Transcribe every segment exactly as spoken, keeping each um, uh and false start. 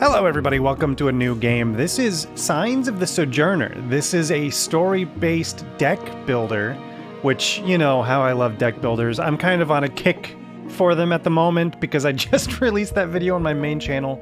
Hello everybody, welcome to a new game. This is Signs of the Sojourner. This is a story-based deck builder, which, you know how I love deck builders. I'm kind of on a kick for them at the moment because I just released that video on my main channel.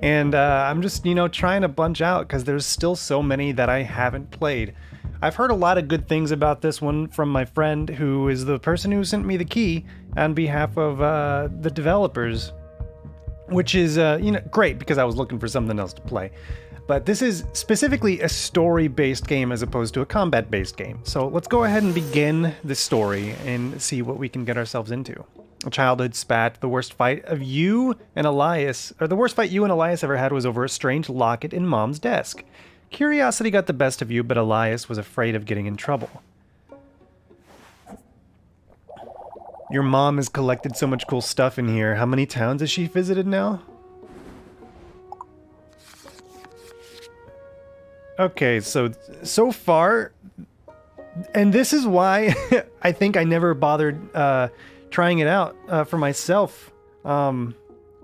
And uh, I'm just, you know, trying to bunch out because there's still so many that I haven't played. I've heard a lot of good things about this one from my friend, who is the person who sent me the key on behalf of uh, the developers. Which is, uh, you know, great, because I was looking for something else to play. But this is specifically a story-based game as opposed to a combat-based game. So let's go ahead and begin the story and see what we can get ourselves into. A childhood spat, the worst fight of you and Elias, or the worst fight you and Elias ever had was over a strange locket in Mom's desk. Curiosity got the best of you, but Elias was afraid of getting in trouble. Your mom has collected so much cool stuff in here. How many towns has she visited now? Okay, so, so far, and this is why I think I never bothered uh, trying it out uh, for myself. Um,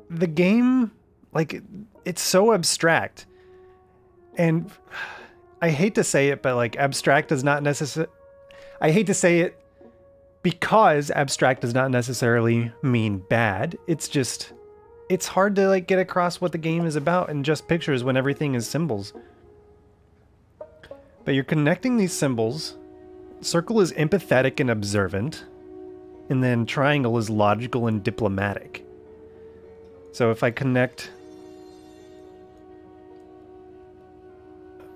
the game, like, it's so abstract. And I hate to say it, but like, abstract does not necessarily, I hate to say it, because abstract does not necessarily mean bad. It's just, it's hard to like get across what the game is about in just pictures when everything is symbols. But you're connecting these symbols. Circle is empathetic and observant. And then triangle is logical and diplomatic. So if I connect,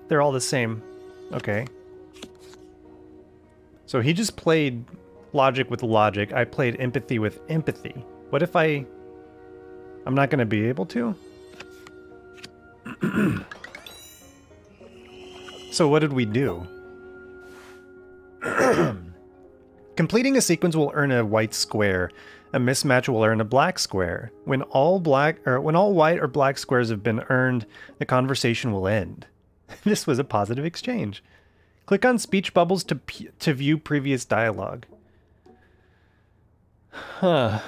they're all the same. Okay. So he just played logic with logic. I played empathy with empathy. What if I... I'm not going to be able to? So what did we do? Completing a sequence will earn a white square. A mismatch will earn a black square. When all black or when all white or black squares have been earned, the conversation will end. This was a positive exchange. Click on speech bubbles to p to view previous dialogue. Huh.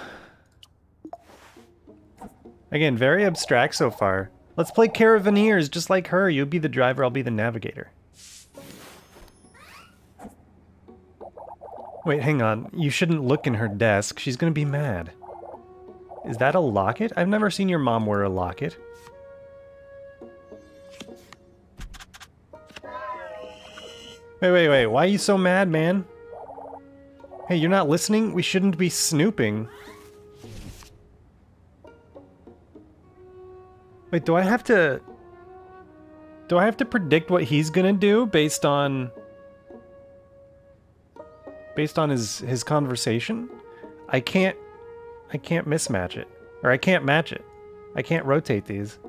Again, very abstract so far. Let's play Caravaneers, just like her. You'll be the driver, I'll be the navigator. Wait, hang on. You shouldn't look in her desk. She's gonna be mad. Is that a locket? I've never seen your mom wear a locket. Wait, wait, wait. Why are you so mad, man? Hey, you're not listening? We shouldn't be snooping. Wait, do I have to... Do I have to predict what he's gonna do based on... Based on his, his conversation? I can't... I can't mismatch it. Or I can't match it. I can't rotate these.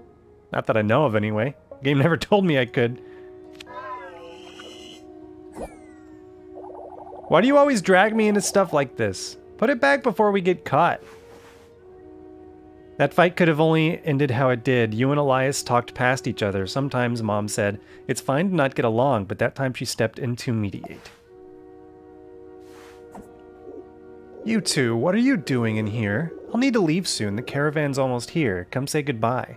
Not that I know of, anyway. The game never told me I could. Why do you always drag me into stuff like this? Put it back before we get caught. That fight could have only ended how it did. You and Elias talked past each other. Sometimes Mom said, it's fine to not get along, but that time she stepped in to mediate. You two, what are you doing in here? I'll need to leave soon. The caravan's almost here. Come say goodbye.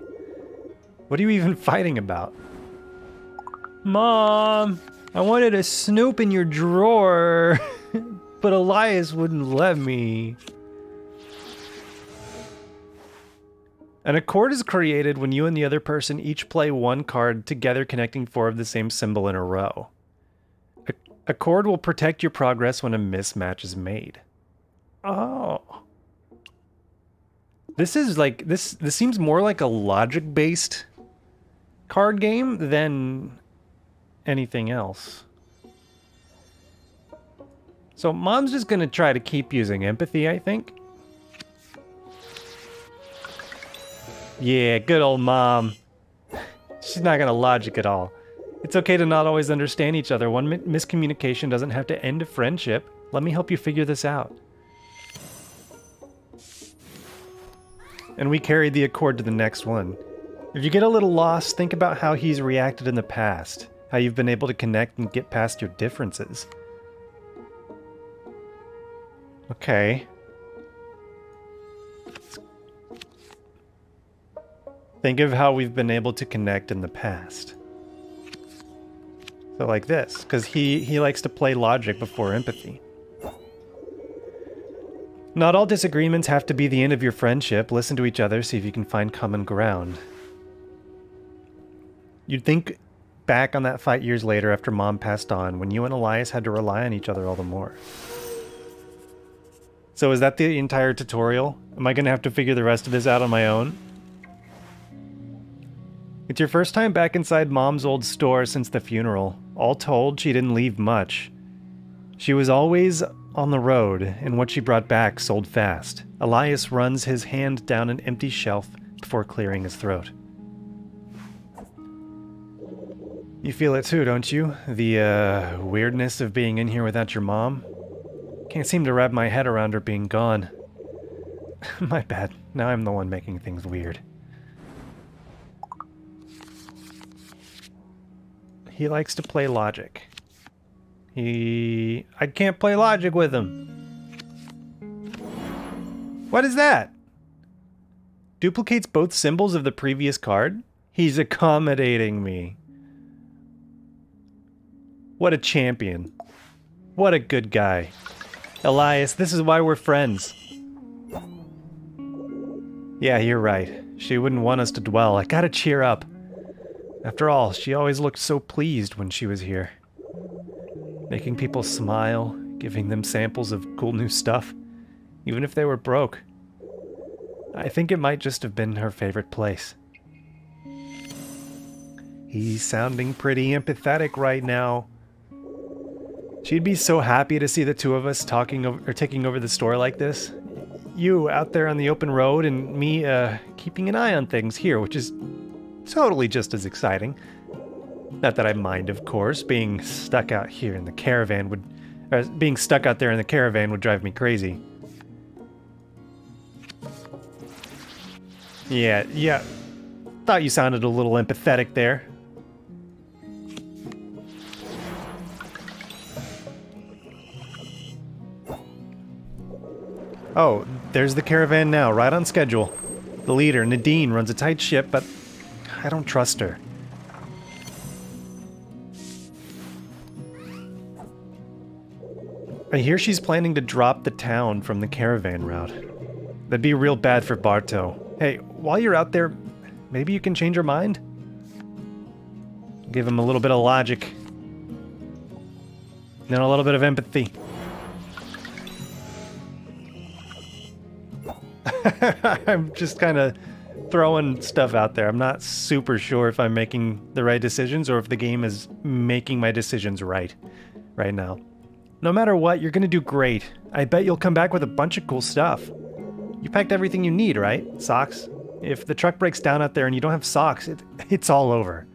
What are you even fighting about? Mom! I wanted to snoop in your drawer, but Elias wouldn't let me. An accord is created when you and the other person each play one card, together connecting four of the same symbol in a row. A accord will protect your progress when a mismatch is made. Oh. This is like, this, this seems more like a logic-based card game than... anything else. So Mom's just gonna try to keep using empathy, I think. Yeah, good old Mom. She's not gonna logic at all. It's okay to not always understand each other. One mi miscommunication doesn't have to end a friendship. Let me help you figure this out. And we carried the accord to the next one. If you get a little lost, think about how he's reacted in the past. How you've been able to connect and get past your differences. Okay. Think of how we've been able to connect in the past. So like this, because he, he likes to play logic before empathy. Not all disagreements have to be the end of your friendship. Listen to each other, see if you can find common ground. You'd think back on that fight years later after Mom passed on, when you and Elias had to rely on each other all the more. So is that the entire tutorial? Am I going to have to figure the rest of this out on my own? It's your first time back inside Mom's old store since the funeral. All told, she didn't leave much. She was always on the road, and what she brought back sold fast. Elias runs his hand down an empty shelf before clearing his throat. You feel it too, don't you? The, uh, weirdness of being in here without your mom? Can't seem to wrap my head around her being gone. My bad. Now I'm the one making things weird. He likes to play logic. He... I can't play logic with him. What is that? Duplicates both symbols of the previous card? He's accommodating me. What a champion. What a good guy. Elias, this is why we're friends. Yeah, you're right. She wouldn't want us to dwell. I gotta cheer up. After all, she always looked so pleased when she was here. Making people smile, giving them samples of cool new stuff, even if they were broke. I think it might just have been her favorite place. He's sounding pretty empathetic right now. She'd be so happy to see the two of us talking over, or taking over the store like this. You out there on the open road and me uh, keeping an eye on things here, which is totally just as exciting. Not that I mind, of course. Being stuck out here in the caravan would... Or being stuck out there in the caravan would drive me crazy. Yeah, yeah. Thought you sounded a little empathetic there. Oh, there's the caravan now, right on schedule. The leader, Nadine, runs a tight ship, but I don't trust her. I hear she's planning to drop the town from the caravan route. That'd be real bad for Barto. Hey, while you're out there, maybe you can change her mind? Give him a little bit of logic. Then a little bit of empathy. I'm just kind of throwing stuff out there. I'm not super sure if I'm making the right decisions or if the game is making my decisions right, right now. No matter what, you're gonna do great. I bet you'll come back with a bunch of cool stuff. You packed everything you need, right? Socks? If the truck breaks down out there and you don't have socks, it, it's all over.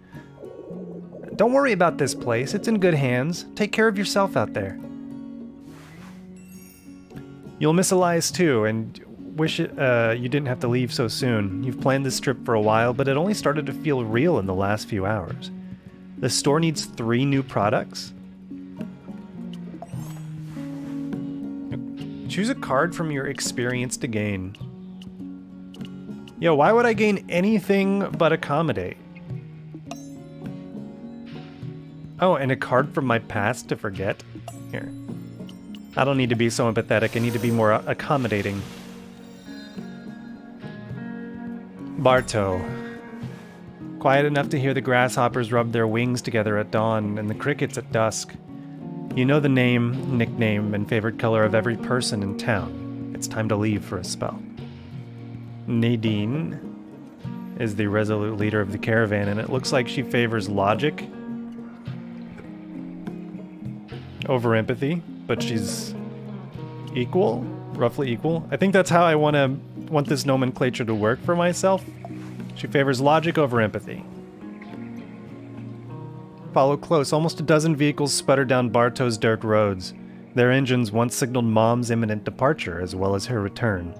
Don't worry about this place. It's in good hands. Take care of yourself out there. You'll miss Elias too, and wish it, uh, you didn't have to leave so soon. You've planned this trip for a while, but it only started to feel real in the last few hours. The store needs three new products. Choose a card from your experience to gain. Yo, why would I gain anything but accommodate? Oh, and a card from my past to forget? Here. I don't need to be so empathetic. I need to be more accommodating. Barto. Quiet enough to hear the grasshoppers rub their wings together at dawn and the crickets at dusk. You know the name, nickname, and favorite color of every person in town. It's time to leave for a spell. Nadine is the resolute leader of the caravan, and it looks like she favors logic over empathy, but she's equal, roughly equal. I think that's how I want to want this nomenclature to work for myself. She favors logic over empathy. Follow close. Almost a dozen vehicles sputter down Barto's dirt roads. Their engines once signaled Mom's imminent departure, as well as her return.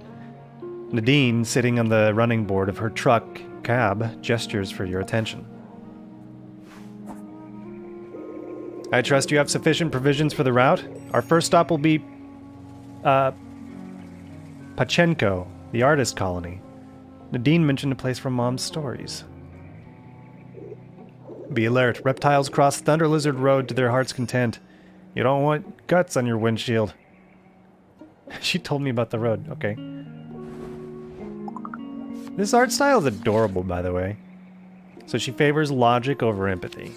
Nadine, sitting on the running board of her truck cab, gestures for your attention. I trust you have sufficient provisions for the route. Our first stop will be... Uh... Pachenko, the artist colony. Nadine mentioned a place from Mom's stories. Be alert. Reptiles cross Thunder Lizard Road to their heart's content. You don't want guts on your windshield. She told me about the road. Okay. This art style is adorable, by the way. So she favors logic over empathy.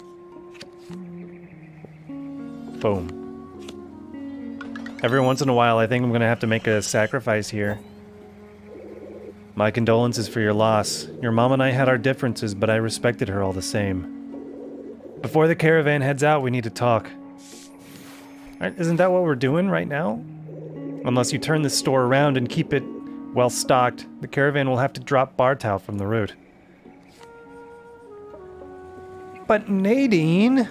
Boom. Every once in a while, I think I'm going to have to make a sacrifice here. My condolences for your loss. Your mom and I had our differences, but I respected her all the same. Before the caravan heads out, we need to talk. Right, isn't that what we're doing right now? Unless you turn this store around and keep it well stocked, the caravan will have to drop Barto from the route. But Nadine...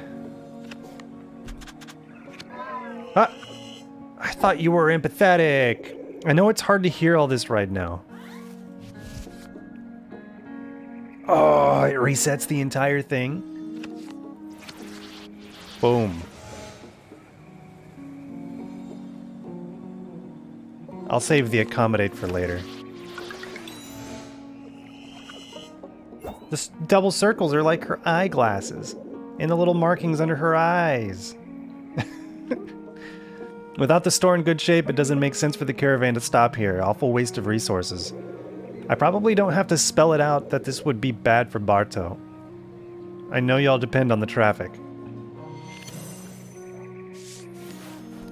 Ah! I thought you were empathetic. I know it's hard to hear all this right now. Oh, it resets the entire thing. Boom. I'll save the accommodate for later. The double circles are like her eyeglasses and the little markings under her eyes. Without the store in good shape, it doesn't make sense for the caravan to stop here. Awful waste of resources. I probably don't have to spell it out that this would be bad for Barto. I know y'all depend on the traffic.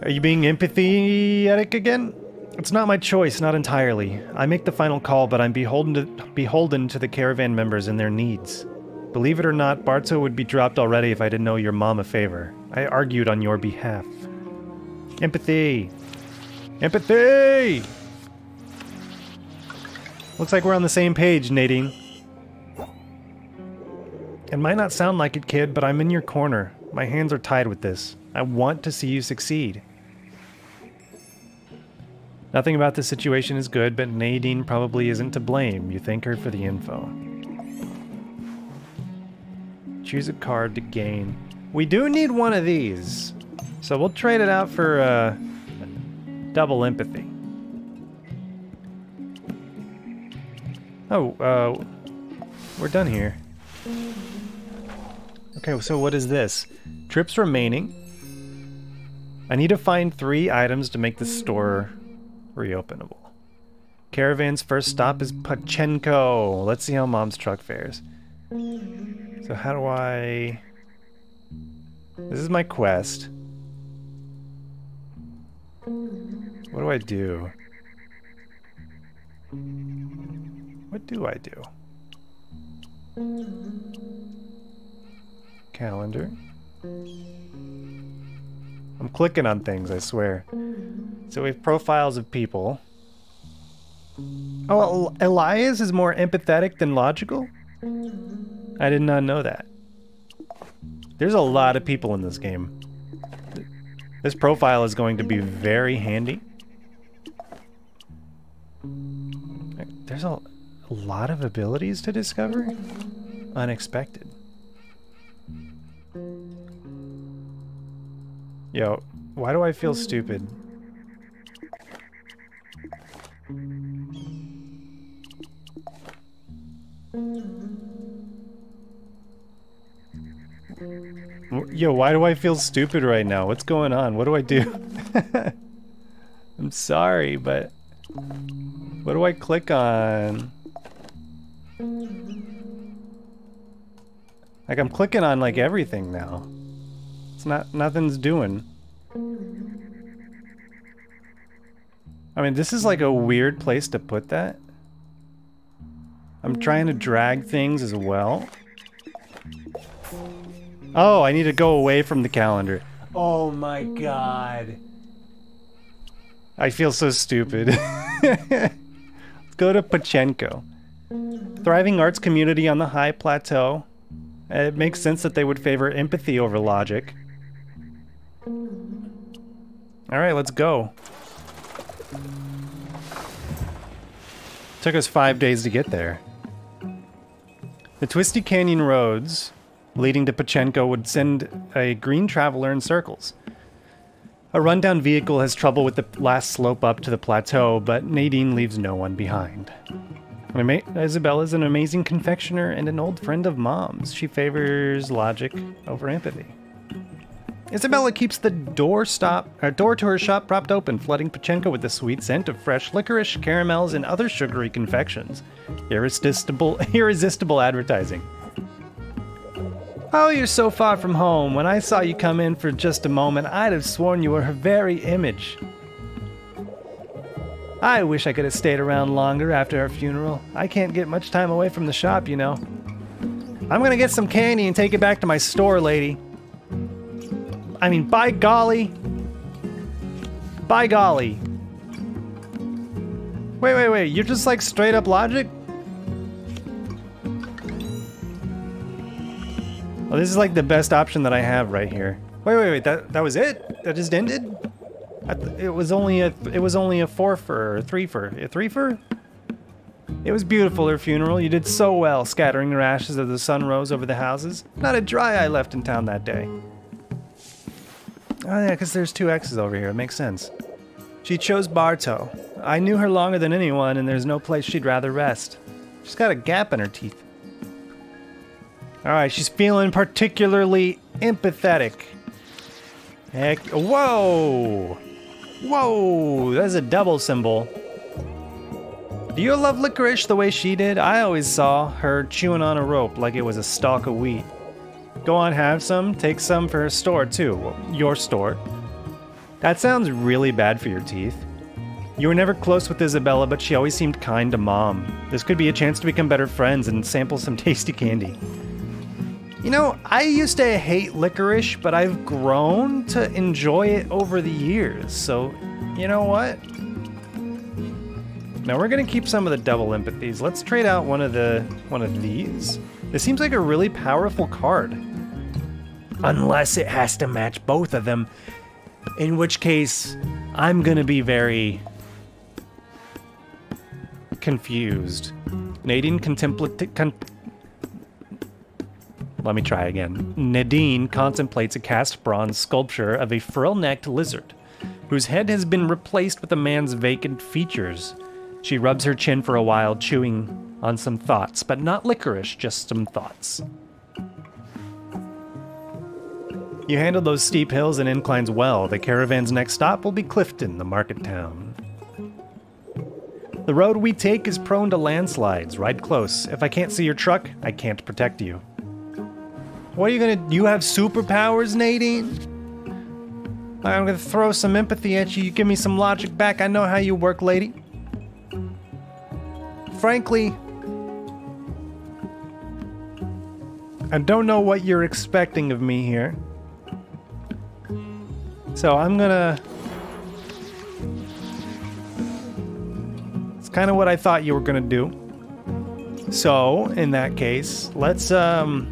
Are you being empathetic again? It's not my choice, not entirely. I make the final call, but I'm beholden to, beholden to the caravan members and their needs. Believe it or not, Barto would be dropped already if I didn't owe your mom a favor. I argued on your behalf. Empathy! Empathy! Looks like we're on the same page, Nadine. It might not sound like it, kid, but I'm in your corner. My hands are tied with this. I want to see you succeed. Nothing about this situation is good, but Nadine probably isn't to blame. You thank her for the info. Choose a card to gain. We do need one of these. So we'll trade it out for uh, double empathy. Oh, uh, we're done here. Okay, so what is this? Trips remaining. I need to find three items to make the store reopenable. Caravan's first stop is Pachenko. Let's see how Mom's truck fares. So how do I... This is my quest. What do I do? What do I do? Calendar. I'm clicking on things, I swear. So we have profiles of people. Oh, Elias is more empathetic than logical? I did not know that. There's a lot of people in this game. This profile is going to be very handy. There's a lot of abilities to discover. Unexpected. Yo, why do I feel stupid? Yo, why do I feel stupid right now? What's going on? What do I do? I'm sorry, but... What do I click on? Like, I'm clicking on, like, everything now. It's not... Nothing's doing. I mean, this is, like, a weird place to put that. I'm trying to drag things as well. Oh, I need to go away from the calendar. Oh my god. I feel so stupid. Let's go to Pachenko. Thriving arts community on the high plateau. It makes sense that they would favor empathy over logic. Alright, let's go. Took us five days to get there. The twisty canyon roads leading to Pachenko would send a green traveler in circles. A rundown vehicle has trouble with the last slope up to the plateau, but Nadine leaves no one behind. Isabella is an amazing confectioner and an old friend of Mom's. She favors logic over empathy. Isabella keeps the door, stop, or door to her shop propped open, flooding Pachenko with the sweet scent of fresh licorice, caramels, and other sugary confections. Irresistible, irresistible advertising. Oh, you're so far from home. When I saw you come in for just a moment, I'd have sworn you were her very image. I wish I could have stayed around longer after her funeral. I can't get much time away from the shop, you know. I'm gonna get some candy and take it back to my store, lady. I mean, by golly. By golly. Wait, wait, wait. You're just like straight up logic? Oh, this is like the best option that I have right here. Wait, wait, wait. That that was it? That just ended? I th it was only a it was only a four fur, a three fur, a three fur? It was beautiful, her funeral. You did so well, scattering the ashes as the sun rose over the houses. Not a dry eye left in town that day. Oh yeah, because there's two X's over here. It makes sense. She chose Barto. I knew her longer than anyone, and there's no place she'd rather rest. She's got a gap in her teeth. Alright, she's feeling particularly empathetic. Heck, whoa! Whoa! That's a double symbol. Do you love licorice the way she did? I always saw her chewing on a rope like it was a stalk of wheat. Go on, have some. Take some for her store, too. Well, your store. That sounds really bad for your teeth. You were never close with Isabella, but she always seemed kind to Mom. This could be a chance to become better friends and sample some tasty candy. You know, I used to hate licorice, but I've grown to enjoy it over the years. So, you know what? Now we're gonna keep some of the double empathies. Let's trade out one of the one of these. This seems like a really powerful card. Unless it has to match both of them, in which case I'm gonna be very confused. Nadine contemplative. Con Let me try again. Nadine contemplates a cast bronze sculpture of a frill-necked lizard, whose head has been replaced with a man's vacant features. She rubs her chin for a while, chewing on some thoughts, but not licorice, just some thoughts. You handled those steep hills and inclines well. The caravan's next stop will be Clifton, the market town. The road we take is prone to landslides. Ride close. If I can't see your truck, I can't protect you. What are you gonna do? You have superpowers, Nadine? I'm gonna throw some empathy at you. You give me some logic back. I know how you work, lady. Frankly, I don't know what you're expecting of me here. So I'm gonna... It's kind of what I thought you were gonna do. So, in that case, let's um,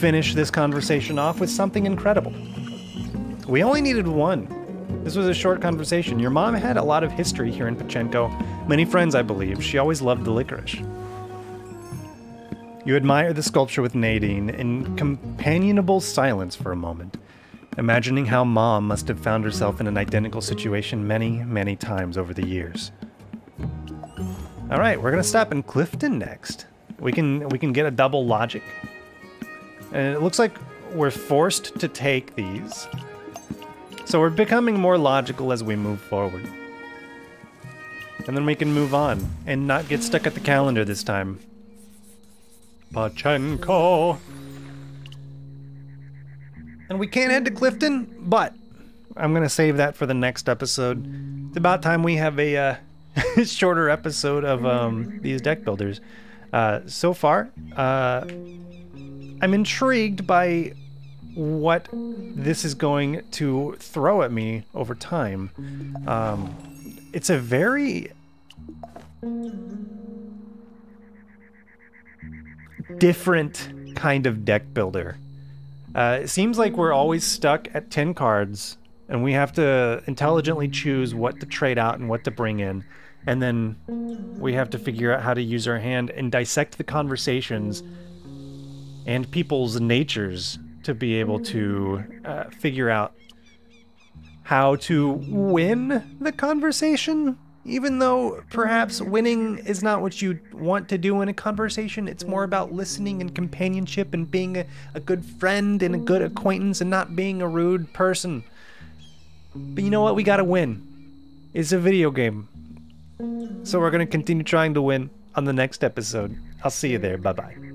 finish this conversation off with something incredible. We only needed one. This was a short conversation. Your mom had a lot of history here in Pachenko. Many friends, I believe. She always loved the licorice. You admire the sculpture with Nadine in companionable silence for a moment, imagining how Mom must have found herself in an identical situation many, many times over the years. All right, we're gonna stop in Clifton next. We can we can get a double logic, and it looks like we're forced to take these. So we're becoming more logical as we move forward. And then we can move on and not get stuck at the calendar this time. Pachenko. And we can't head to Clifton, but I'm going to save that for the next episode. It's about time we have a uh, shorter episode of um, these deck builders. Uh, so far, uh, I'm intrigued by what this is going to throw at me over time. Um, it's a very... different kind of deck builder. Uh, it seems like we're always stuck at ten cards, and we have to intelligently choose what to trade out and what to bring in, and then we have to figure out how to use our hand and dissect the conversations and people's natures to be able to uh, figure out how to win the conversation Even though perhaps winning is not what you want to do in a conversation, it's more about listening and companionship and being a, a good friend and a good acquaintance and not being a rude person. But you know what? We gotta win. It's a video game. So we're gonna continue trying to win on the next episode. I'll see you there. Bye-bye.